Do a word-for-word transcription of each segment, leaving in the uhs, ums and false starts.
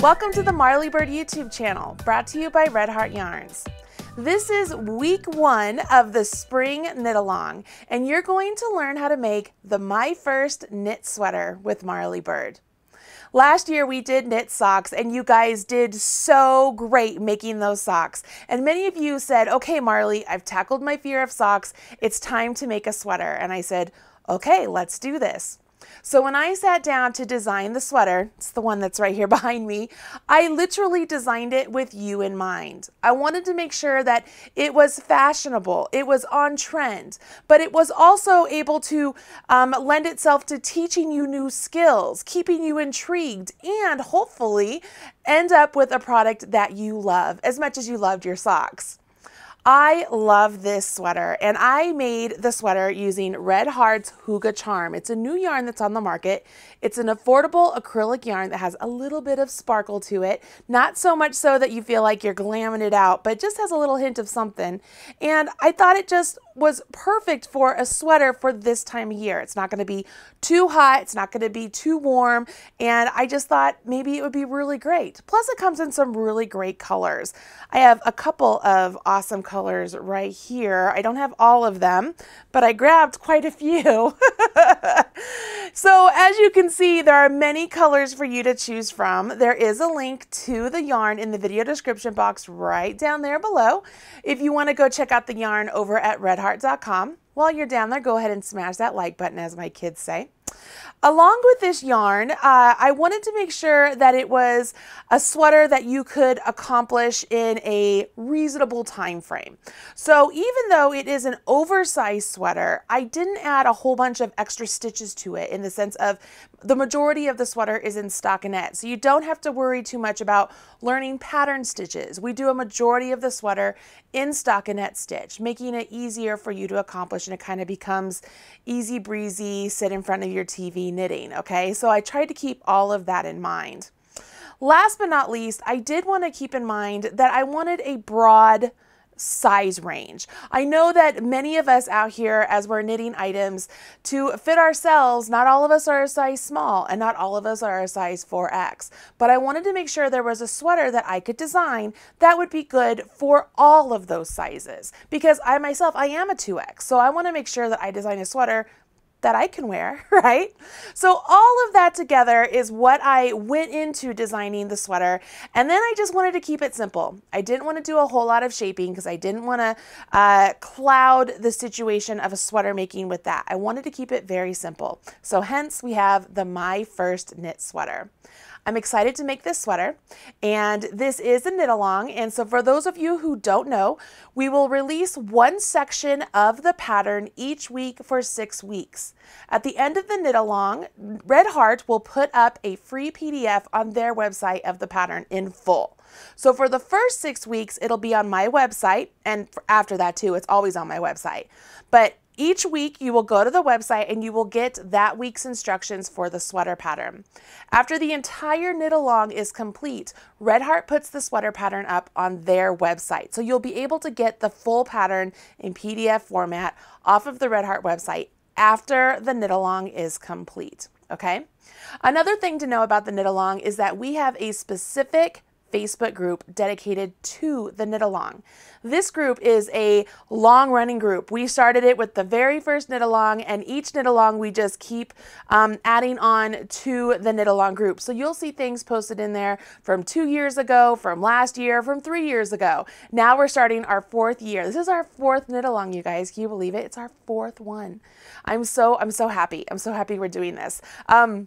Welcome to the Marly Bird YouTube channel, brought to you by Red Heart Yarns. This is week one of the spring knit along, and you're going to learn how to make the My First Knit Sweater with Marly Bird. Last year we did knit socks and you guys did so great making those socks. And many of you said, okay, Marly, I've tackled my fear of socks. It's time to make a sweater. And I said, okay, let's do this. So when I sat down to design the sweater, it's the one that's right here behind me, I literally designed it with you in mind. I wanted to make sure that it was fashionable, it was on trend, but it was also able to um, lend itself to teaching you new skills, keeping you intrigued, and hopefully end up with a product that you love as much as you loved your socks. I love this sweater, and I made the sweater using Red Heart's Hygge Charm. It's a new yarn that's on the market. It's an affordable acrylic yarn that has a little bit of sparkle to it, not so much so that you feel like you're glamming it out, but just has a little hint of something. And I thought it just was perfect for a sweater for this time of year. It's not going to be too hot, it's not going to be too warm, and I just thought maybe it would be really great. Plus, it comes in some really great colors. I have a couple of awesome colors colors right here. I don't have all of them, but I grabbed quite a few. So as you can see, there are many colors for you to choose from. There is a link to the yarn in the video description box right down there below. If you want to go check out the yarn over at red heart dot com, while you're down there, go ahead and smash that like button, as my kids say. Along with this yarn, uh, I wanted to make sure that it was a sweater that you could accomplish in a reasonable time frame. So even though it is an oversized sweater, I didn't add a whole bunch of extra stitches to it, in the sense of the majority of the sweater is in stockinette. So you don't have to worry too much about learning pattern stitches. We do a majority of the sweater in stockinette stitch, making it easier for you to accomplish, and it kind of becomes easy breezy, sit in front of your T V knitting, okay? So I tried to keep all of that in mind. Last but not least, I did want to keep in mind that I wanted a broad size range. I know that many of us out here, as we're knitting items to fit ourselves, not all of us are a size small and not all of us are a size four X, but I wanted to make sure there was a sweater that I could design that would be good for all of those sizes, because I myself, I am a two X, so I want to make sure that I design a sweater that I can wear, right? So all of that together is what I went into designing the sweater. And then I just wanted to keep it simple. I didn't want to do a whole lot of shaping because I didn't want to uh, cloud the situation of a sweater making with that. I wanted to keep it very simple. So hence we have the My First Knit Sweater. I'm excited to make this sweater, and this is a knit along. And so for those of you who don't know, we will release one section of the pattern each week for six weeks. At the end of the knit along, Red Heart will put up a free P D F on their website of the pattern in full. So for the first six weeks, it'll be on my website, and after that too, it's always on my website. But each week you will go to the website and you will get that week's instructions for the sweater pattern. After the entire knit along is complete, Red Heart puts the sweater pattern up on their website. So you'll be able to get the full pattern in P D F format off of the Red Heart website after the knit along is complete, okay? Another thing to know about the knit along is that we have a specific Facebook group dedicated to the knit along. This group is a long running group. We started it with the very first knit along, and each knit along we just keep um, adding on to the knit along group. So you'll see things posted in there from two years ago, from last year, from three years ago. Now we're starting our fourth year. This is our fourth knit along, you guys. Can you believe it? It's our fourth one. I'm so, I'm so happy. I'm so happy we're doing this. Um,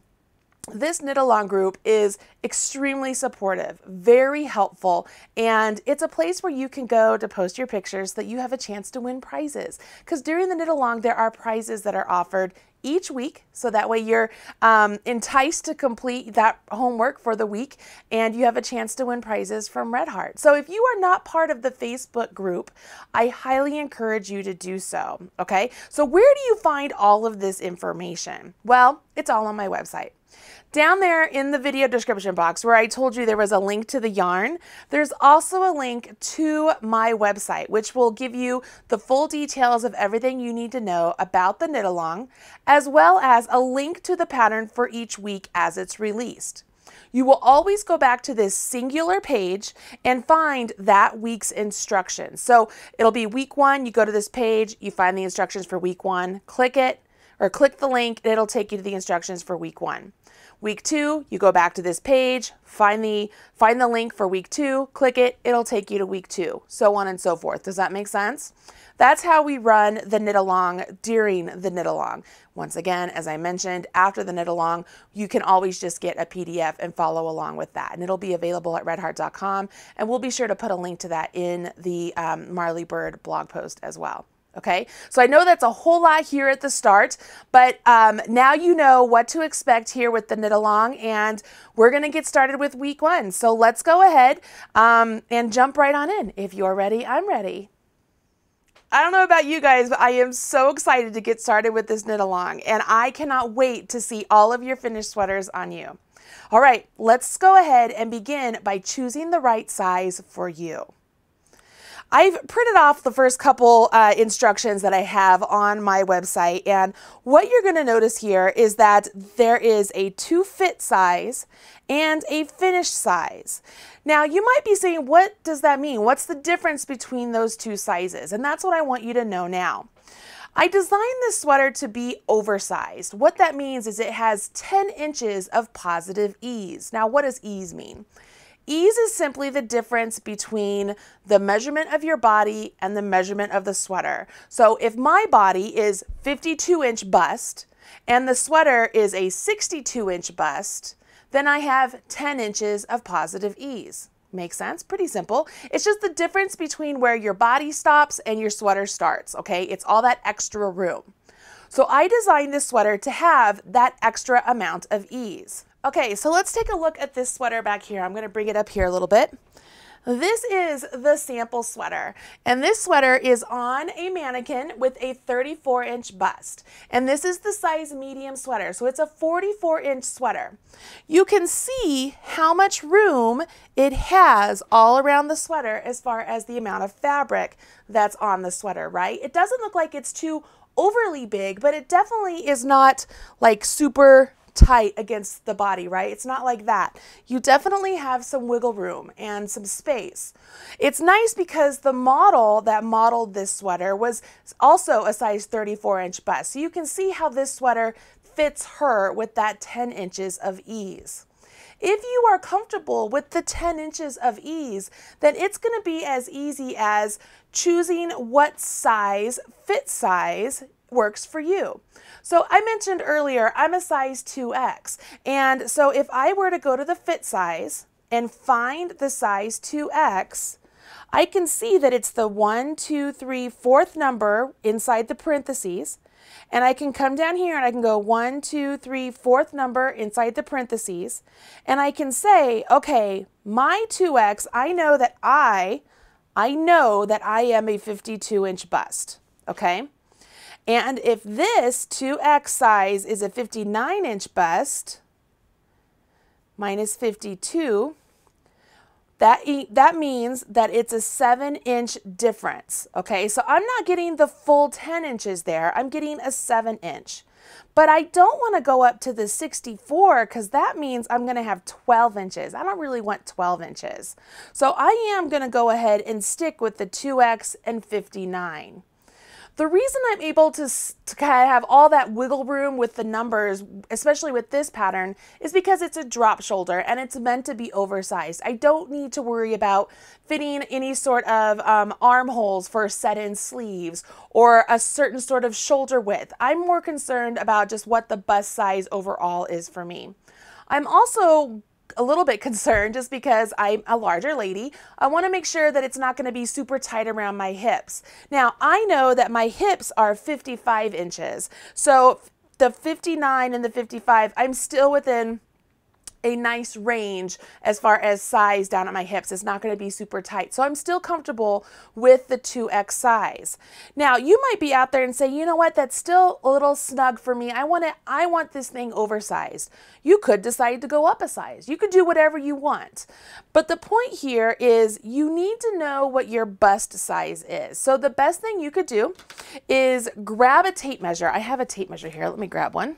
This knit along group is extremely supportive, very helpful, and it's a place where you can go to post your pictures so that you have a chance to win prizes. Because during the knit along, there are prizes that are offered each week, so that way you're um, enticed to complete that homework for the week, and you have a chance to win prizes from Red Heart. So if you are not part of the Facebook group, I highly encourage you to do so, okay? So where do you find all of this information? Well, it's all on my website. Down there in the video description box where I told you there was a link to the yarn, there's also a link to my website, which will give you the full details of everything you need to know about the knit along, as well as a link to the pattern for each week as it's released. You will always go back to this singular page and find that week's instructions. So it'll be week one, you go to this page, you find the instructions for week one, click it, or click the link, and it'll take you to the instructions for week one. Week two, you go back to this page, find the, find the link for week two, click it, it'll take you to week two, so on and so forth. Does that make sense? That's how we run the knit along during the knit along. Once again, as I mentioned, after the knit along, you can always just get a P D F and follow along with that. And it'll be available at red heart dot com, and we'll be sure to put a link to that in the um, Marly Bird blog post as well. Okay, so I know that's a whole lot here at the start, but um, now you know what to expect here with the knit along, and we're gonna get started with week one. So let's go ahead um, and jump right on in. If you're ready, I'm ready. I don't know about you guys, but I am so excited to get started with this knit along, and I cannot wait to see all of your finished sweaters on you. All right, let's go ahead and begin by choosing the right size for you. I've printed off the first couple uh, instructions that I have on my website, and what you're going to notice here is that there is a to-fit size and a finished size. Now you might be saying, what does that mean? What's the difference between those two sizes? And that's what I want you to know now. I designed this sweater to be oversized. What that means is it has ten inches of positive ease. Now what does ease mean? Ease is simply the difference between the measurement of your body and the measurement of the sweater. So if my body is fifty-two inch bust and the sweater is a sixty-two inch bust, then I have ten inches of positive ease. Makes sense? Pretty simple. It's just the difference between where your body stops and your sweater starts, okay? It's all that extra room. So I designed this sweater to have that extra amount of ease. Okay, so let's take a look at this sweater back here. I'm gonna bring it up here a little bit. This is the sample sweater, and this sweater is on a mannequin with a thirty-four inch bust. And this is the size medium sweater, so it's a forty-four inch sweater. You can see how much room it has all around the sweater as far as the amount of fabric that's on the sweater, right? It doesn't look like it's too overly big, but it definitely is not like super tight against the body, right? It's not like that. You definitely have some wiggle room and some space. It's nice because the model that modeled this sweater was also a size thirty-four inch bust. So you can see how this sweater fits her with that ten inches of ease. If you are comfortable with the ten inches of ease, then it's going to be as easy as choosing what size, fit size, works for you. So I mentioned earlier, I'm a size two X. And so if I were to go to the fit size and find the size two X, I can see that it's the one, two, three, fourth number inside the parentheses. And I can come down here and I can go one, two, three, fourth number inside the parentheses. And I can say, okay, my two X, I know that I, I know that I am a fifty-two inch bust. Okay. And if this two X size is a fifty-nine inch bust, minus fifty-two, that, e that means that it's a seven inch difference, okay? So I'm not getting the full ten inches there, I'm getting a seven inch. But I don't wanna go up to the sixty-four because that means I'm gonna have twelve inches. I don't really want twelve inches. So I am gonna go ahead and stick with the two X and fifty-nine. The reason I'm able to, to kind of have all that wiggle room with the numbers, especially with this pattern, is because it's a drop shoulder and it's meant to be oversized. I don't need to worry about fitting any sort of um, armholes for set-in sleeves or a certain sort of shoulder width. I'm more concerned about just what the bust size overall is for me. I'm also a little bit concerned just because I'm a larger lady. I want to make sure that it's not going to be super tight around my hips. Now I know that my hips are fifty-five inches. So the fifty-nine and the fifty-five, I'm still within a nice range as far as size down at my hips. It's not going to be super tight. So I'm still comfortable with the two X size. Now you might be out there and say, you know what, that's still a little snug for me. I want it, I want this thing oversized. You could decide to go up a size. You could do whatever you want. But the point here is you need to know what your bust size is. So the best thing you could do is grab a tape measure. I have a tape measure here. Let me grab one.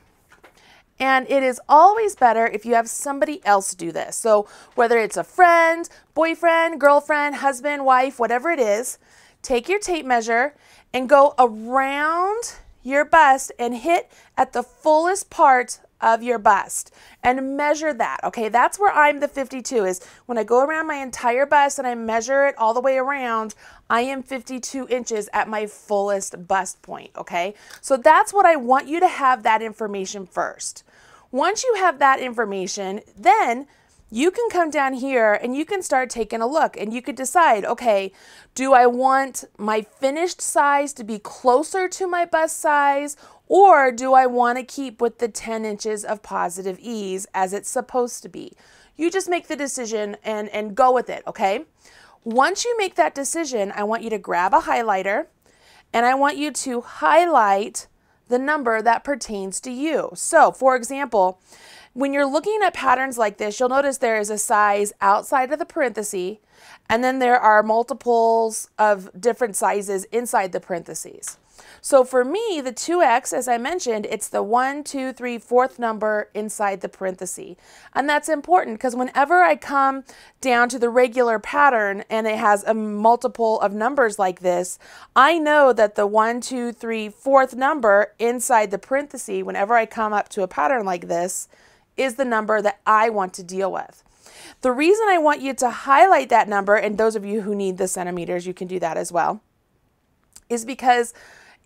And it is always better if you have somebody else do this. So whether it's a friend, boyfriend, girlfriend, husband, wife, whatever it is, take your tape measure and go around your bust and hit at the fullest part of your bust and measure that. Okay, that's where I'm the fifty-two, is when I go around my entire bust and I measure it all the way around, I am fifty-two inches at my fullest bust point. Okay, so that's what I want you to have, that information first. Once you have that information, then you can come down here and you can start taking a look, and you could decide, okay, do I want my finished size to be closer to my bust size, or do I want to keep with the ten inches of positive ease as it's supposed to be? You just make the decision and, and go with it, okay? Once you make that decision, I want you to grab a highlighter and I want you to highlight the number that pertains to you. So, for example, when you're looking at patterns like this, you'll notice there is a size outside of the parenthesis, and then there are multiples of different sizes inside the parentheses. So for me, the two X, as I mentioned, it's the one, two, three, fourth number inside the parenthesis. And that's important because whenever I come down to the regular pattern and it has a multiple of numbers like this, I know that the one, two, three, fourth number inside the parenthesis, whenever I come up to a pattern like this, is the number that I want to deal with. The reason I want you to highlight that number, and those of you who need the centimeters, you can do that as well, is because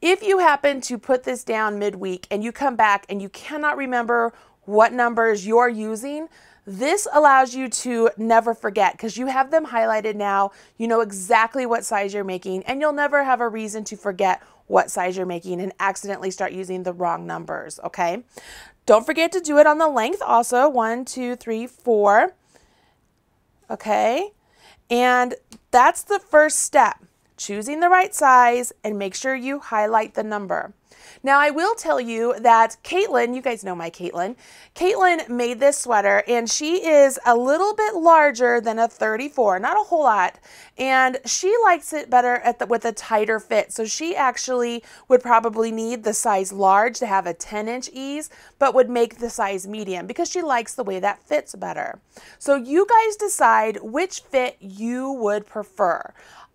if you happen to put this down midweek and you come back and you cannot remember what numbers you're using, this allows you to never forget because you have them highlighted now. You know exactly what size you're making, and you'll never have a reason to forget what size you're making and accidentally start using the wrong numbers, okay? Don't forget to do it on the length also, one, two, three, four, okay? And that's the first step. Choosing the right size, and make sure you highlight the number. Now I will tell you that Caitlin, you guys know my Caitlin, Caitlin made this sweater and she is a little bit larger than a thirty-four, not a whole lot, and she likes it better at the, with a tighter fit. So she actually would probably need the size large to have a ten inch ease, but would make the size medium because she likes the way that fits better. So you guys decide which fit you would prefer.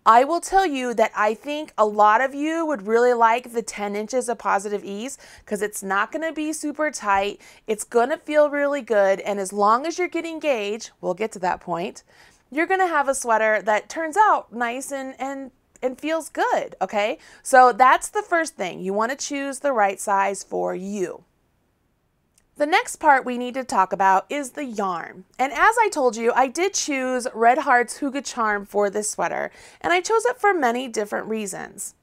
I will tell you that I think a lot of you would really like the ten inches of positive ease because it's not going to be super tight. It's going to feel really good. And as long as you're getting gauge, we'll get to that point, you're going to have a sweater that turns out nice and, and, and feels good. Okay. So that's the first thing. You want to choose the right size for you. The next part we need to talk about is the yarn. And as I told you, I did choose Red Heart's Hygge Charm for this sweater, and I chose it for many different reasons.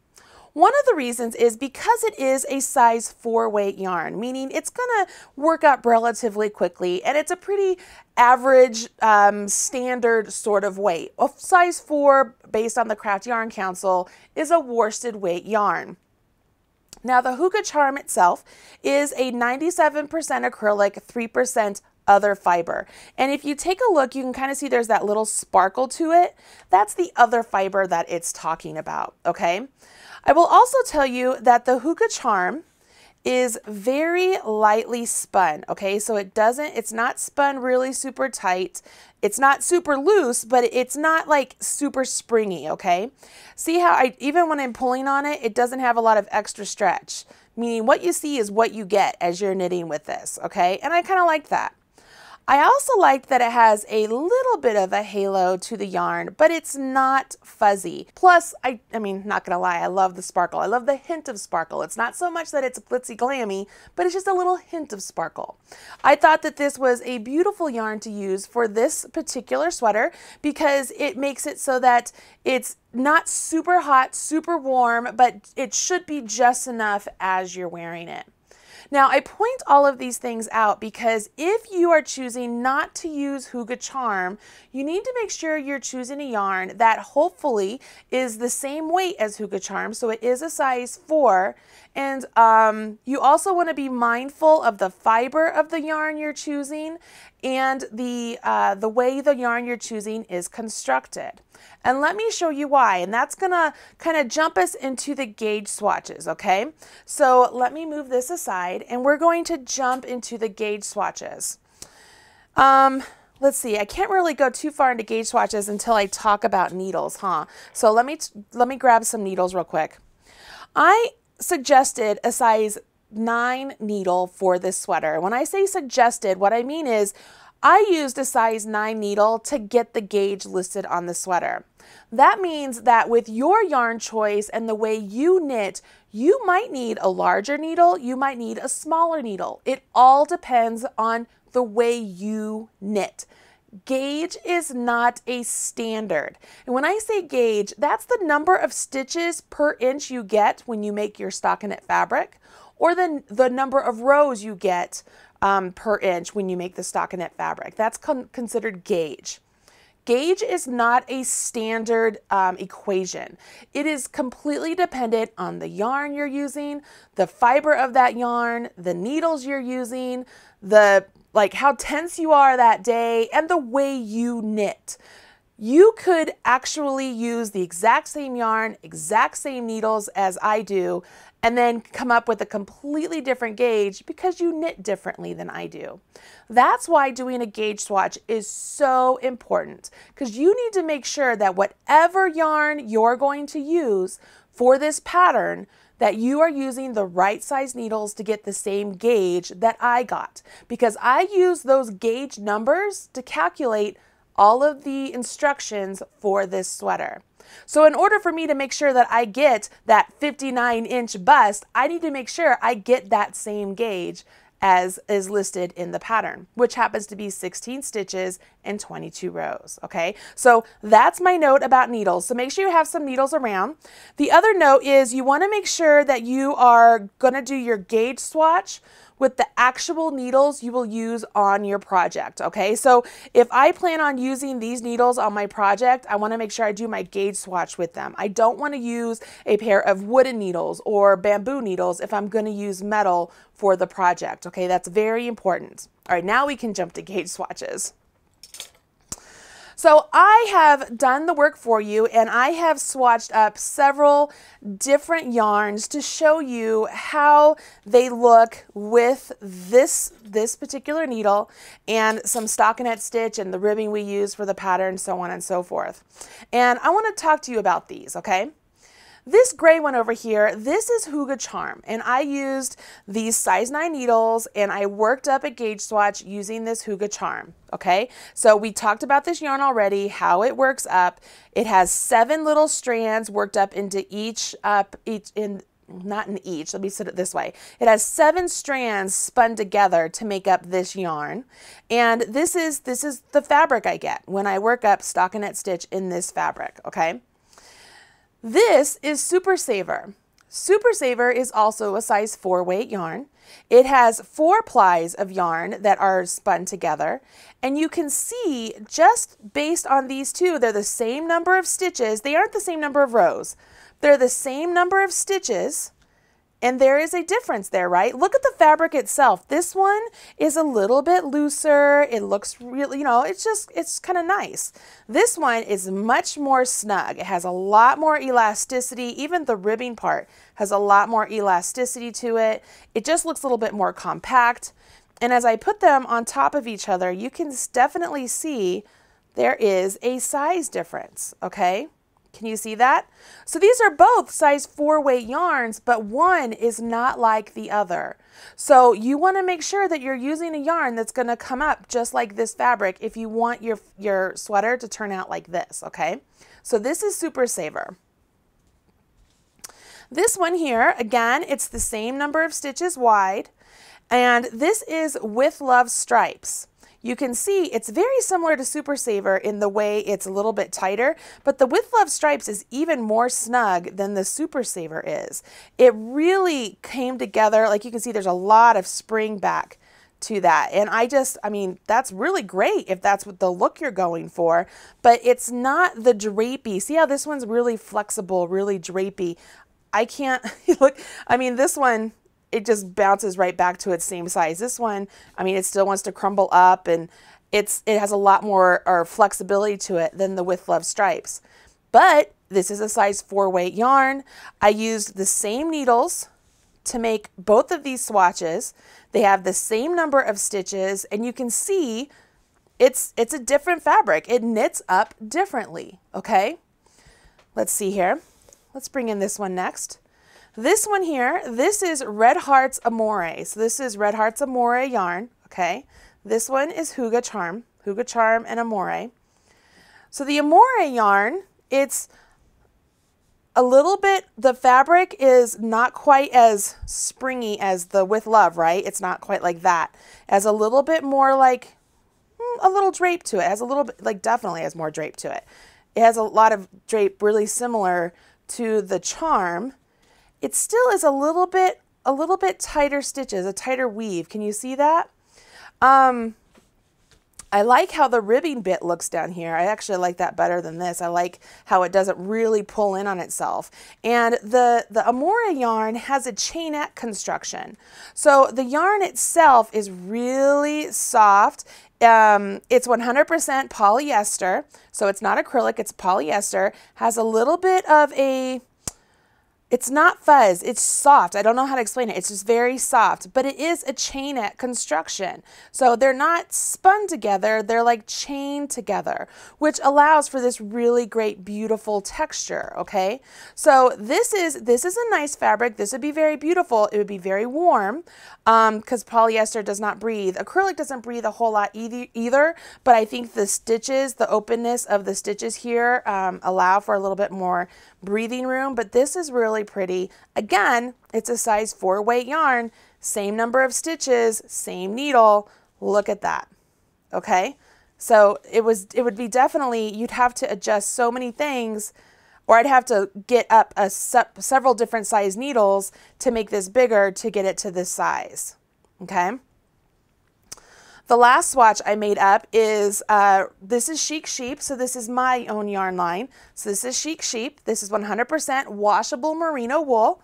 One of the reasons is because it is a size four weight yarn, meaning it's gonna work up relatively quickly, and it's a pretty average um, standard sort of weight. A size four, based on the Craft Yarn Council, is a worsted weight yarn. Now the Hygge Charm itself is a ninety-seven percent acrylic, three percent other fiber. And if you take a look, you can kind of see there's that little sparkle to it. That's the other fiber that it's talking about, okay? I will also tell you that the Hygge Charm is very lightly spun, okay? So it doesn't, it's not spun really super tight. It's not super loose, but it's not like super springy, okay? See how I, even when I'm pulling on it, it doesn't have a lot of extra stretch, meaning what you see is what you get as you're knitting with this, okay? And I kind of like that. I also like that it has a little bit of a halo to the yarn, but it's not fuzzy. Plus, I, I mean, not gonna lie, I love the sparkle. I love the hint of sparkle. It's not so much that it's glitzy glammy, but it's just a little hint of sparkle. I thought that this was a beautiful yarn to use for this particular sweater because it makes it so that it's not super hot, super warm, but it should be just enough as you're wearing it. Now, I point all of these things out because if you are choosing not to use Hygge Charm, you need to make sure you're choosing a yarn that hopefully is the same weight as Hygge Charm, so it is a size four, and um, you also want to be mindful of the fiber of the yarn you're choosing and the, uh, the way the yarn you're choosing is constructed. And let me show you why, and that's gonna kind of jump us into the gauge swatches, okay? So let me move this aside, and we're going to jump into the gauge swatches. Um, let's see, I can't really go too far into gauge swatches until I talk about needles, huh? So let me, let me grab some needles real quick. I suggested a size nine needle for this sweater. When I say suggested, what I mean is I used a size nine needle to get the gauge listed on the sweater. That means that with your yarn choice and the way you knit, you might need a larger needle, you might need a smaller needle. It all depends on the way you knit. Gauge is not a standard. And when I say gauge, that's the number of stitches per inch you get when you make your stockinette fabric, or the, the number of rows you get um, per inch when you make the stockinette fabric. That's con considered gauge. Gauge is not a standard um, equation. It is completely dependent on the yarn you're using, the fiber of that yarn, the needles you're using, the like how tense you are that day, and the way you knit. You could actually use the exact same yarn, exact same needles as I do, and then come up with a completely different gauge because you knit differently than I do. That's why doing a gauge swatch is so important, because you need to make sure that whatever yarn you're going to use for this pattern, that you are using the right size needles to get the same gauge that I got, because I use those gauge numbers to calculate all of the instructions for this sweater. So in order for me to make sure that I get that fifty-nine inch bust, I need to make sure I get that same gauge as is listed in the pattern, which happens to be sixteen stitches and twenty-two rows, okay? So that's my note about needles. So make sure you have some needles around. The other note is you wanna make sure that you are gonna do your gauge swatch with the actual needles you will use on your project, okay? So if I plan on using these needles on my project, I wanna make sure I do my gauge swatch with them. I don't wanna use a pair of wooden needles or bamboo needles if I'm gonna use metal for the project, okay? That's very important. All right, now we can jump to gauge swatches. So I have done the work for you, and I have swatched up several different yarns to show you how they look with this, this particular needle and some stockinette stitch and the ribbing we use for the pattern, so on and so forth. And I want to talk to you about these, okay? This gray one over here, this is Hygge Charm, and I used these size nine needles and I worked up a gauge swatch using this Hygge Charm, okay? So we talked about this yarn already, how it works up. It has seven little strands worked up into each, up each in, not in each, let me put it this way. It has seven strands spun together to make up this yarn. And this is, this is the fabric I get when I work up stockinette stitch in this fabric, okay? This is Super Saver. Super Saver is also a size four weight yarn. It has four plies of yarn that are spun together. And you can see just based on these two, they're the same number of stitches. They aren't the same number of rows. They're the same number of stitches. And there is a difference there, right? Look at the fabric itself. This one is a little bit looser. It looks really, you know, it's just, it's kind of nice. This one is much more snug. It has a lot more elasticity. Even the ribbing part has a lot more elasticity to it. It just looks a little bit more compact. And as I put them on top of each other, you can definitely see there is a size difference, okay? Can you see that? So these are both size four weight yarns, but one is not like the other. So you want to make sure that you're using a yarn that's going to come up just like this fabric if you want your, your sweater to turn out like this, okay? So this is Super Saver. This one here, again, it's the same number of stitches wide, and this is With Love Stripes. You can see it's very similar to Super Saver in the way it's a little bit tighter, but the With Love Stripes is even more snug than the Super Saver is. It really came together. Like you can see, there's a lot of spring back to that. And I just, I mean, that's really great if that's what the look you're going for, but it's not the drapey. See how this one's really flexible, really drapey. I can't, look, I mean, this one, it just bounces right back to its same size. This one, I mean, it still wants to crumble up, and it's it has a lot more or flexibility to it than the With Love Stripes. But this is a size four weight yarn. I used the same needles to make both of these swatches. They have the same number of stitches, and you can see it's it's a different fabric. It knits up differently, okay? Let's see here. Let's bring in this one next. This one here, this is Red Heart's Amore. So this is Red Heart's Amore yarn, okay? This one is Hygge Charm, Hygge Charm and Amore. So the Amore yarn, it's a little bit, the fabric is not quite as springy as the With Love, right? It's not quite like that. It has a little bit more like, a little drape to it. It has a little bit, like definitely has more drape to it. It has a lot of drape really similar to the Charm. It still is a little bit, a little bit tighter stitches, a tighter weave. Can you see that? Um, I like how the ribbing bit looks down here. I actually like that better than this. I like how it doesn't really pull in on itself. And the, the Amore yarn has a chainette construction. So the yarn itself is really soft. Um, it's one hundred percent polyester, so it's not acrylic, it's polyester. Has a little bit of a, it's not fuzz, it's soft. I don't know how to explain it. It's just very soft, but it is a chainette construction. So they're not spun together, they're like chained together, which allows for this really great, beautiful texture, okay? So this is, this is a nice fabric. This would be very beautiful. It would be very warm, um, because polyester does not breathe. Acrylic doesn't breathe a whole lot either, but I think the stitches, the openness of the stitches here um, allow for a little bit more breathing room, but this is really pretty. Again, it's a size four weight yarn, same number of stitches, same needle. Look at that. Okay, so it was it would be definitely, you'd have to adjust so many things, or I'd have to get up a several different size needles to make this bigger to get it to this size. Okay, the last swatch I made up is, uh, this is Chic Sheep, so this is my own yarn line. So this is Chic Sheep. This is one hundred percent washable merino wool.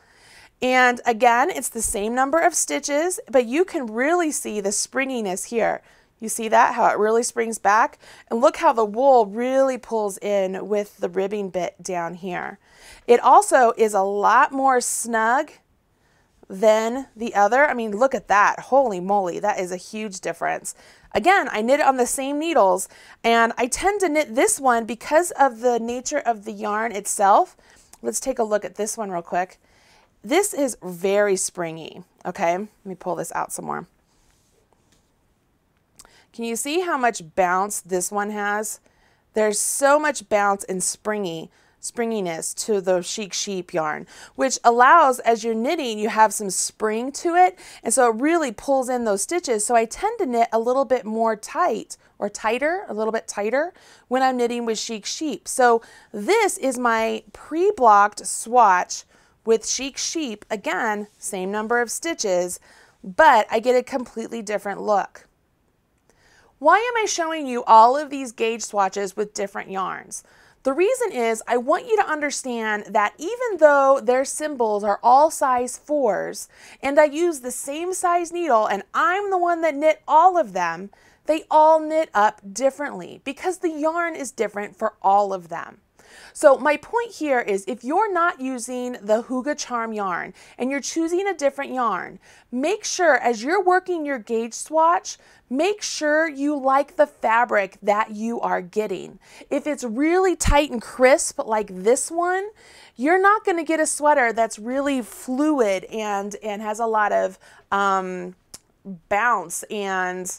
And again, it's the same number of stitches, but you can really see the springiness here. You see that, how it really springs back? And look how the wool really pulls in with the ribbing bit down here. It also is a lot more snug than the other. I mean, look at that. Holy moly, that is a huge difference. Again, I knit it on the same needles, and I tend to knit this one because of the nature of the yarn itself. Let's take a look at this one real quick. This is very springy. Okay, let me pull this out some more. Can you see how much bounce this one has? There's so much bounce and springy. springiness to the Chic Sheep yarn, which allows, as you're knitting, you have some spring to it, and so it really pulls in those stitches. So I tend to knit a little bit more tight or tighter, a little bit tighter when I'm knitting with Chic Sheep. So this is my pre-blocked swatch with Chic Sheep. Again, same number of stitches, but I get a completely different look. Why am I showing you all of these gauge swatches with different yarns? The reason is I want you to understand that even though their symbols are all size fours and I use the same size needle and I'm the one that knit all of them, they all knit up differently because the yarn is different for all of them. So my point here is, if you're not using the Hygge Charm yarn and you're choosing a different yarn, make sure as you're working your gauge swatch, make sure you like the fabric that you are getting. If it's really tight and crisp like this one, you're not going to get a sweater that's really fluid and, and has a lot of um, bounce and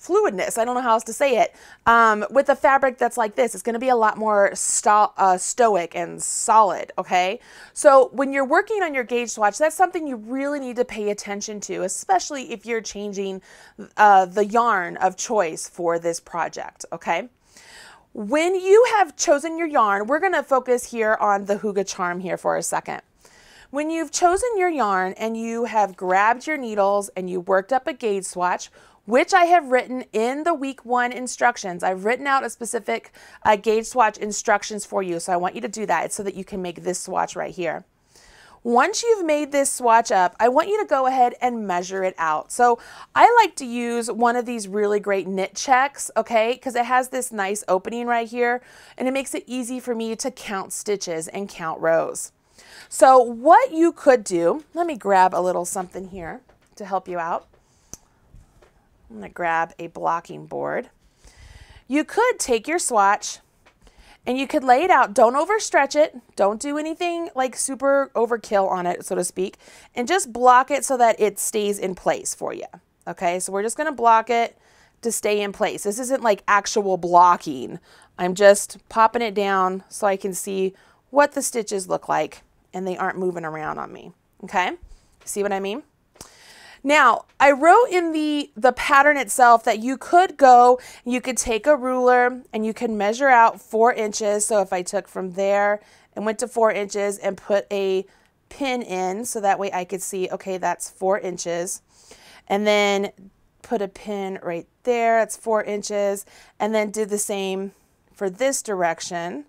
fluidness. I don't know how else to say it. Um, with a fabric that's like this, it's going to be a lot more sto uh, stoic and solid, okay? So when you're working on your gauge swatch, that's something you really need to pay attention to, especially if you're changing uh, the yarn of choice for this project, okay? When you have chosen your yarn, we're going to focus here on the Hygge Charm here for a second. When you've chosen your yarn and you have grabbed your needles and you worked up a gauge swatch, which I have written in the week one instructions. I've written out a specific uh, gauge swatch instructions for you, so I want you to do that so that you can make this swatch right here. Once you've made this swatch up, I want you to go ahead and measure it out. So I like to use one of these really great knit checks, okay, because it has this nice opening right here, and it makes it easy for me to count stitches and count rows. So what you could do, let me grab a little something here to help you out. I'm going to grab a blocking board. You could take your swatch and you could lay it out. Don't overstretch it. Don't do anything like super overkill on it, so to speak, and just block it so that it stays in place for you. Okay, so we're just going to block it to stay in place. This isn't like actual blocking. I'm just popping it down so I can see what the stitches look like and they aren't moving around on me. Okay, see what I mean? Now, I wrote in the, the pattern itself that you could go, you could take a ruler and you can measure out four inches. So if I took from there and went to four inches and put a pin in, so that way I could see, okay, that's four inches. And then put a pin right there, that's four inches. And then did the same for this direction.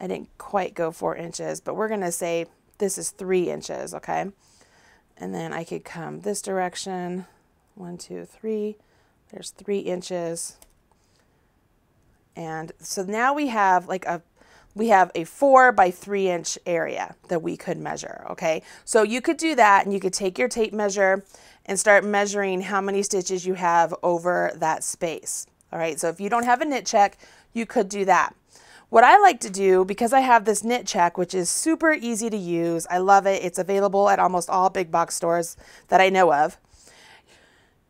I didn't quite go four inches, but we're gonna say this is three inches, okay? And then I could come this direction, one, two, three, there's three inches. And so now we have like a, we have a four by three inch area that we could measure, okay? So you could do that and you could take your tape measure and start measuring how many stitches you have over that space, all right? So if you don't have a knit check, you could do that. What I like to do, because I have this knit check, which is super easy to use, I love it, it's available at almost all big box stores that I know of.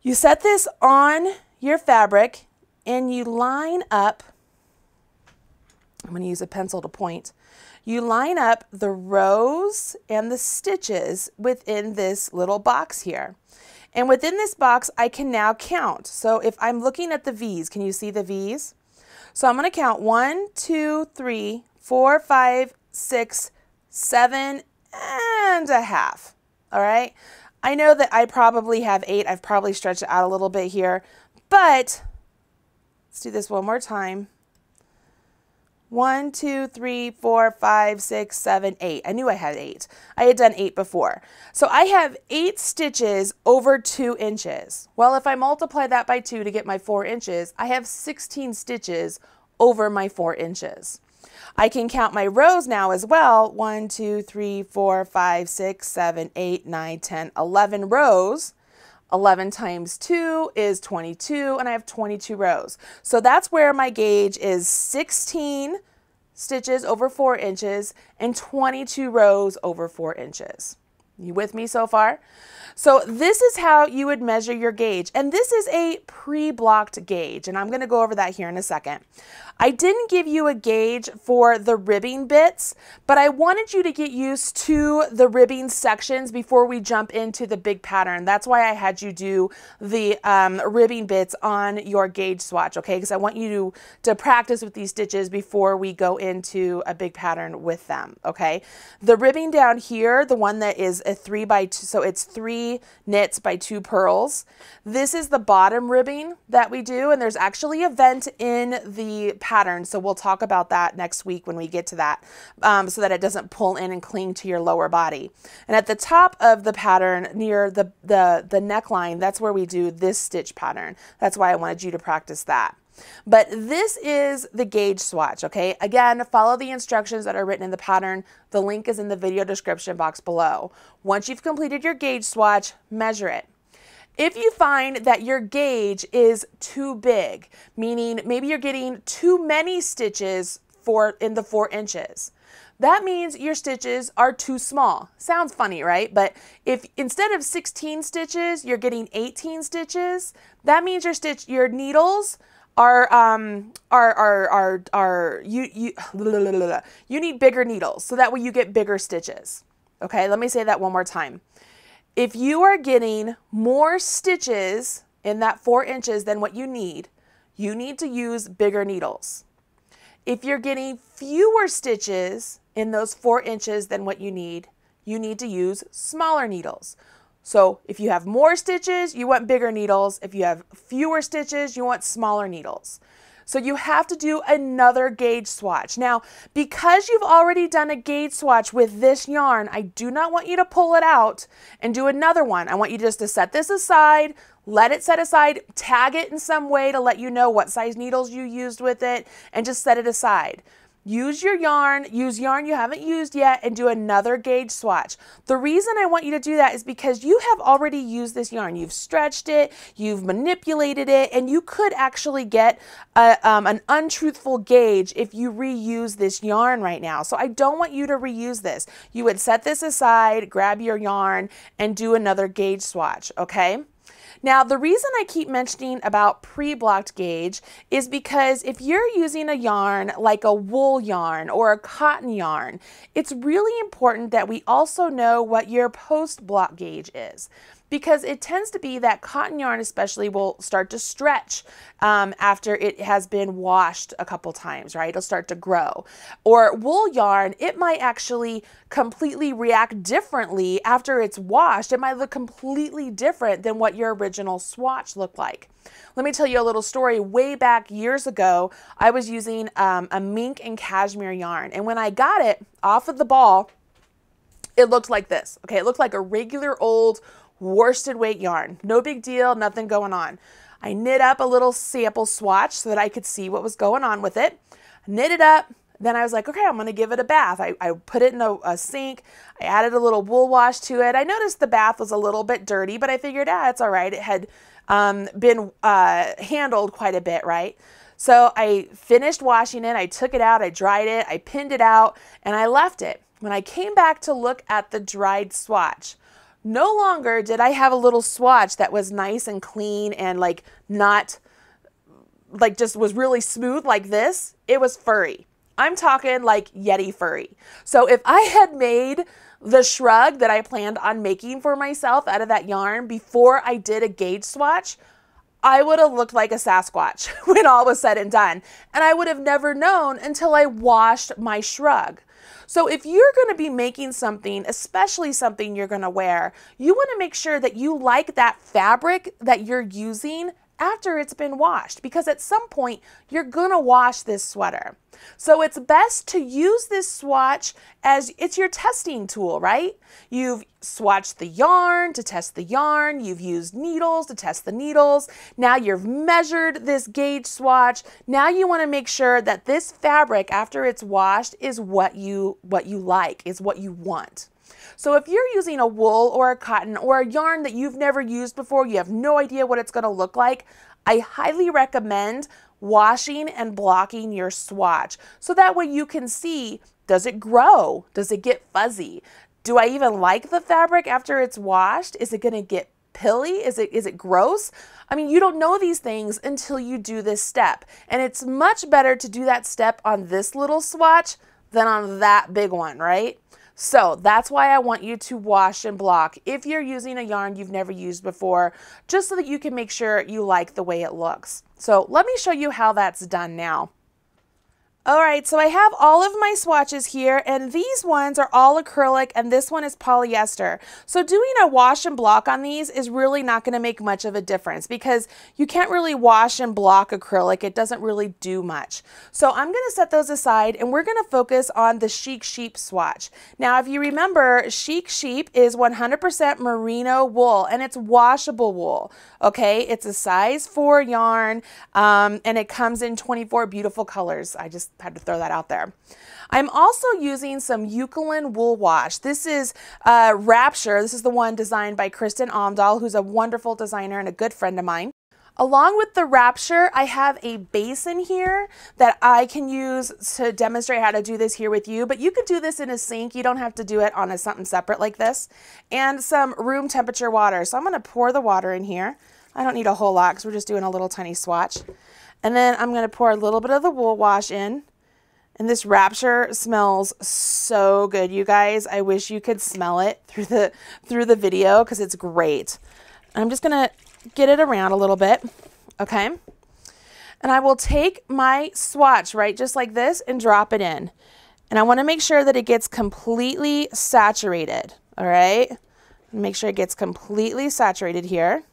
You set this on your fabric and you line up, I'm going to use a pencil to point, you line up the rows and the stitches within this little box here. And within this box, I can now count. So if I'm looking at the V's, can you see the V's? So I'm going to count one, two, three, four, five, six, seven, and a half. All right. I know that I probably have eight. I've probably stretched it out a little bit here, but let's do this one more time. One, two, three, four, five, six, seven, eight. I knew I had eight. I had done eight before. So I have eight stitches over two inches. Well, if I multiply that by two to get my four inches, I have sixteen stitches over my four inches. I can count my rows now as well. One, two, three, four, five, six, seven, eight, nine, ten, eleven rows. eleven times two is twenty-two, and I have twenty-two rows. So that's where my gauge is sixteen stitches over four inches and twenty-two rows over four inches. You with me so far? So this is how you would measure your gauge, and this is a pre-blocked gauge, and I'm going to go over that here in a second. I didn't give you a gauge for the ribbing bits, but I wanted you to get used to the ribbing sections before we jump into the big pattern. That's why I had you do the um, ribbing bits on your gauge swatch, okay, because I want you to, to practice with these stitches before we go into a big pattern with them, okay? The ribbing down here, the one that is a three by two, so it's three knits by two purls. This is the bottom ribbing that we do, and there's actually a vent in the pattern, so we'll talk about that next week when we get to that, um, so that it doesn't pull in and cling to your lower body. And at the top of the pattern, near the, the, the neckline, that's where we do this stitch pattern. That's why I wanted you to practice that. But this is the gauge swatch, okay? Again, follow the instructions that are written in the pattern. The link is in the video description box below. Once you've completed your gauge swatch, measure it. If you find that your gauge is too big, meaning maybe you're getting too many stitches for in the four inches, that means your stitches are too small. Sounds funny, right? But if instead of sixteen stitches, you're getting eighteen stitches, that means your stitch, your needles Are, um, are, are, are, are, you, you, blah, blah, blah, blah. You need bigger needles, so that way you get bigger stitches. Okay, let me say that one more time. If you are getting more stitches in that four inches than what you need, you need to use bigger needles. If you're getting fewer stitches in those four inches than what you need, you need to use smaller needles. So if you have more stitches, you want bigger needles. If you have fewer stitches, you want smaller needles. So you have to do another gauge swatch. Now, because you've already done a gauge swatch with this yarn, I do not want you to pull it out and do another one. I want you just to set this aside, let it set aside, tag it in some way to let you know what size needles you used with it, and just set it aside. Use your yarn, use yarn you haven't used yet, and do another gauge swatch. The reason I want you to do that is because you have already used this yarn. You've stretched it, you've manipulated it, and you could actually get a, um, an untruthful gauge if you reuse this yarn right now. So I don't want you to reuse this. You would set this aside, grab your yarn, and do another gauge swatch, okay? Now, the reason I keep mentioning about pre-blocked gauge is because if you're using a yarn like a wool yarn or a cotton yarn, it's really important that we also know what your post-block gauge is, because it tends to be that cotton yarn especially will start to stretch um, after it has been washed a couple times, right? It'll start to grow. Or wool yarn, it might actually completely react differently after it's washed. It might look completely different than what your original swatch looked like. Let me tell you a little story. Way back years ago, I was using um, a mink and cashmere yarn, and when I got it off of the ball, it looked like this. Okay, it looked like a regular old worsted weight yarn. No big deal, nothing going on. I knit up a little sample swatch so that I could see what was going on with it. Knit it up, then I was like, okay, I'm gonna give it a bath. I, I put it in a, a sink, I added a little wool wash to it. I noticed the bath was a little bit dirty, but I figured, ah, it's all right. It had um, been uh, handled quite a bit, right? So I finished washing it, I took it out, I dried it, I pinned it out, and I left it. When I came back to look at the dried swatch, no longer did I have a little swatch that was nice and clean and like not, like just was really smooth like this. It was furry. I'm talking like Yeti furry. So if I had made the shrug that I planned on making for myself out of that yarn before I did a gauge swatch, I would have looked like a Sasquatch when all was said and done. And I would have never known until I washed my shrug. So if you're going to be making something, especially something you're going to wear, you want to make sure that you like that fabric that you're using after it's been washed, because at some point you're going to wash this sweater. So it's best to use this swatch as it's your testing tool, right? You've swatched the yarn to test the yarn. You've used needles to test the needles. Now you've measured this gauge swatch. Now you want to make sure that this fabric after it's washed is what you, what you like, is what you want. So if you're using a wool or a cotton or a yarn that you've never used before, you have no idea what it's going to look like, I highly recommend washing and blocking your swatch. So that way you can see, does it grow? Does it get fuzzy? Do I even like the fabric after it's washed? Is it going to get pilly? Is it, is it gross? I mean, you don't know these things until you do this step. And it's much better to do that step on this little swatch than on that big one, right? So that's why I want you to wash and block if you're using a yarn you've never used before, just so that you can make sure you like the way it looks. So let me show you how that's done now. All right, so I have all of my swatches here, and these ones are all acrylic and this one is polyester. So doing a wash and block on these is really not going to make much of a difference because you can't really wash and block acrylic. It doesn't really do much. So I'm going to set those aside and we're going to focus on the Chic Sheep swatch. Now, if you remember, Chic Sheep is one hundred percent merino wool and it's washable wool, okay? It's a size four yarn um, and it comes in twenty-four beautiful colors. I just had to throw that out there. I'm also using some Eucalan Wool Wash. This is uh, Rapture. This is the one designed by Kristen Omdahl, who's a wonderful designer and a good friend of mine. Along with the Rapture, I have a base in here that I can use to demonstrate how to do this here with you, but you could do this in a sink. You don't have to do it on a something separate like this. And some room temperature water. So I'm going to pour the water in here. I don't need a whole lot because we're just doing a little tiny swatch. And then I'm going to pour a little bit of the wool wash in. And this Rapture smells so good, you guys. I wish you could smell it through the through the video because it's great. I'm just going to get it around a little bit, okay? And I will take my swatch, right, just like this, and drop it in. And I want to make sure that it gets completely saturated, all right? Make sure it gets completely saturated here.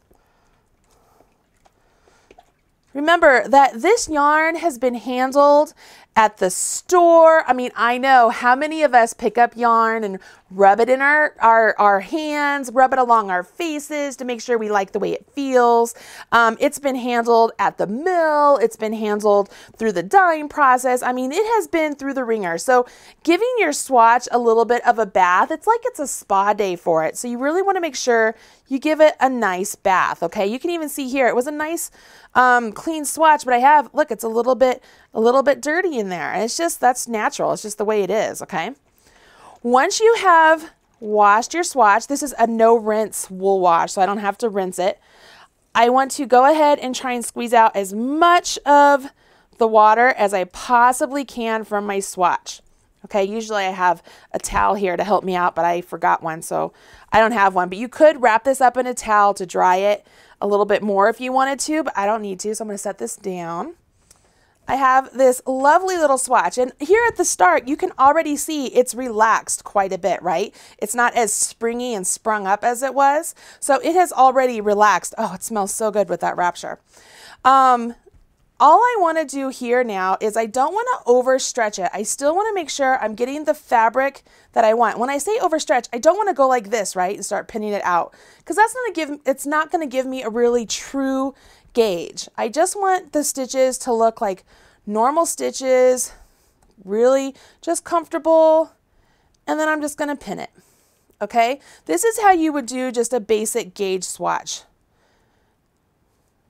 Remember that this yarn has been handled at the store. I mean, I know how many of us pick up yarn and rub it in our, our, our hands, rub it along our faces to make sure we like the way it feels. Um, it's been handled at the mill. It's been handled through the dyeing process. I mean, it has been through the wringer. So giving your swatch a little bit of a bath, it's like it's a spa day for it. So you really want to make sure you give it a nice bath, okay? You can even see here, it was a nice um, clean swatch, but I have, look, it's a little bit, a little bit dirty in there. And it's just, that's natural. It's just the way it is, okay? Once you have washed your swatch, this is a no rinse wool wash, so I don't have to rinse it. I want to go ahead and try and squeeze out as much of the water as I possibly can from my swatch. Okay, usually I have a towel here to help me out, but I forgot one, so I don't have one. But you could wrap this up in a towel to dry it a little bit more if you wanted to, but I don't need to, so I'm going to set this down. I have this lovely little swatch, and here at the start, you can already see it's relaxed quite a bit, right? It's not as springy and sprung up as it was, so it has already relaxed. Oh, it smells so good with that Rapture. Um, all I want to do here now is I don't want to overstretch it. I still want to make sure I'm getting the fabric that I want. When I say overstretch, I don't want to go like this, right, and start pinning it out, because that's going to give, it's not going to give me a really true gauge. I just want the stitches to look like normal stitches, really just comfortable, and then I'm just going to pin it. Okay, this is how you would do just a basic gauge swatch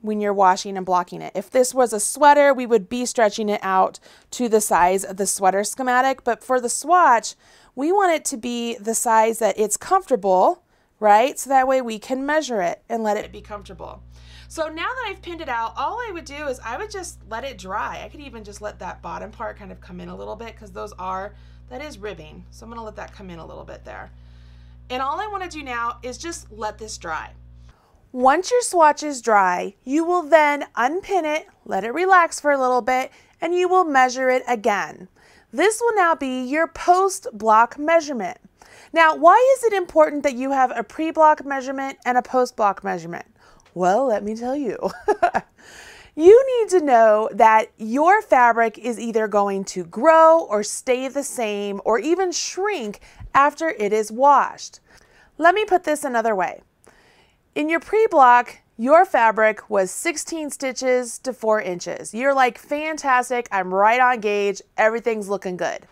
when you're washing and blocking it. If this was a sweater, we would be stretching it out to the size of the sweater schematic, but for the swatch, we want it to be the size that it's comfortable, right? So that way we can measure it and let it be comfortable. So now that I've pinned it out, all I would do is I would just let it dry. I could even just let that bottom part kind of come in a little bit, because those are, that is ribbing. So I'm gonna let that come in a little bit there. And all I wanna do now is just let this dry. Once your swatch is dry, you will then unpin it, let it relax for a little bit, and you will measure it again. This will now be your post-block measurement. Now, why is it important that you have a pre-block measurement and a post-block measurement? Well, let me tell you. You need to know that your fabric is either going to grow or stay the same or even shrink after it is washed. Let me put this another way. In your pre-block, your fabric was sixteen stitches to four inches. You're like, fantastic, I'm right on gauge, everything's looking good.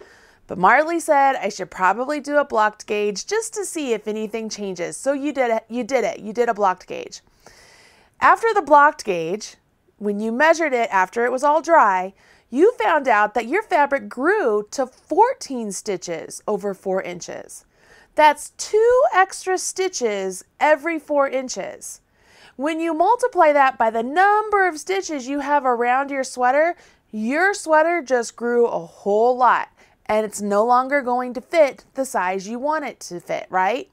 But Marly said I should probably do a blocked gauge just to see if anything changes. So you did it, you did it, you did a blocked gauge. After the blocked gauge, when you measured it after it was all dry, you found out that your fabric grew to fourteen stitches over four inches. That's two extra stitches every four inches. When you multiply that by the number of stitches you have around your sweater, your sweater just grew a whole lot, and it's no longer going to fit the size you want it to fit, right?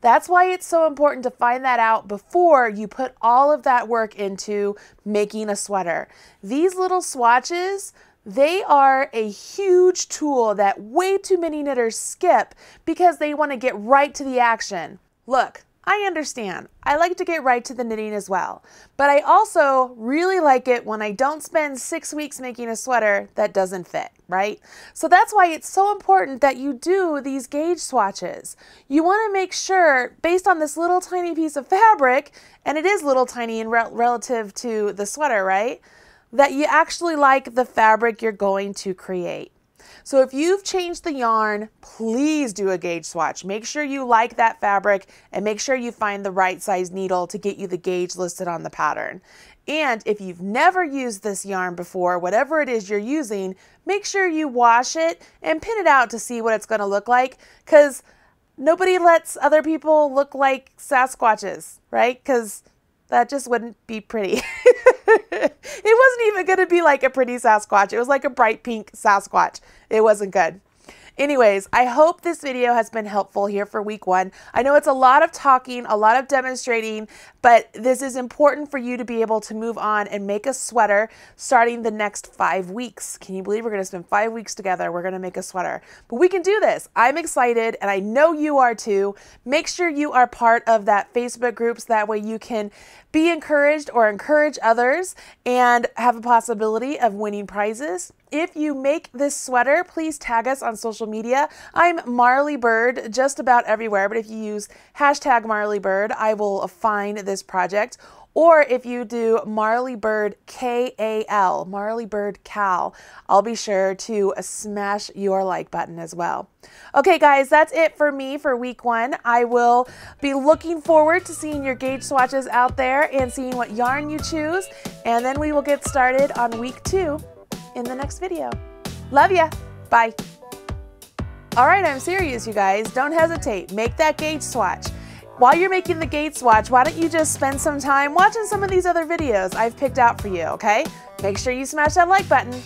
That's why it's so important to find that out before you put all of that work into making a sweater. These little swatches, they are a huge tool that way too many knitters skip because they want to get right to the action. Look, I understand. I like to get right to the knitting as well, but I also really like it when I don't spend six weeks making a sweater that doesn't fit, right? So that's why it's so important that you do these gauge swatches. You want to make sure, based on this little tiny piece of fabric, and it is little tiny and re relative to the sweater, right, that you actually like the fabric you're going to create. So if you've changed the yarn, please do a gauge swatch. Make sure you like that fabric and make sure you find the right size needle to get you the gauge listed on the pattern. And if you've never used this yarn before, whatever it is you're using, make sure you wash it and pin it out to see what it's going to look like, because nobody lets other people look like Sasquatches, right? Because that just wouldn't be pretty. It wasn't even going to be like a pretty Sasquatch. It was like a bright pink Sasquatch. It wasn't good. Anyways, I hope this video has been helpful here for week one. I know it's a lot of talking, a lot of demonstrating, but this is important for you to be able to move on and make a sweater starting the next five weeks. Can you believe we're going to spend five weeks together? We're going to make a sweater, but we can do this. I'm excited and I know you are too. Make sure you are part of that Facebook group so that way you can be encouraged or encourage others and have a possibility of winning prizes. If you make this sweater, please tag us on social media. I'm Marly Bird just about everywhere, but if you use hashtag Marly Bird, I will find this project. Or if you do Marly Bird K A L, Marly Bird K A L, I'll be sure to smash your like button as well. Okay guys, that's it for me for week one. I will be looking forward to seeing your gauge swatches out there and seeing what yarn you choose. And then we will get started on week two in the next video. Love ya, bye. All right, I'm serious you guys, don't hesitate, make that gauge swatch. While you're making the gauge swatch, why don't you just spend some time watching some of these other videos I've picked out for you, okay? Make sure you smash that like button.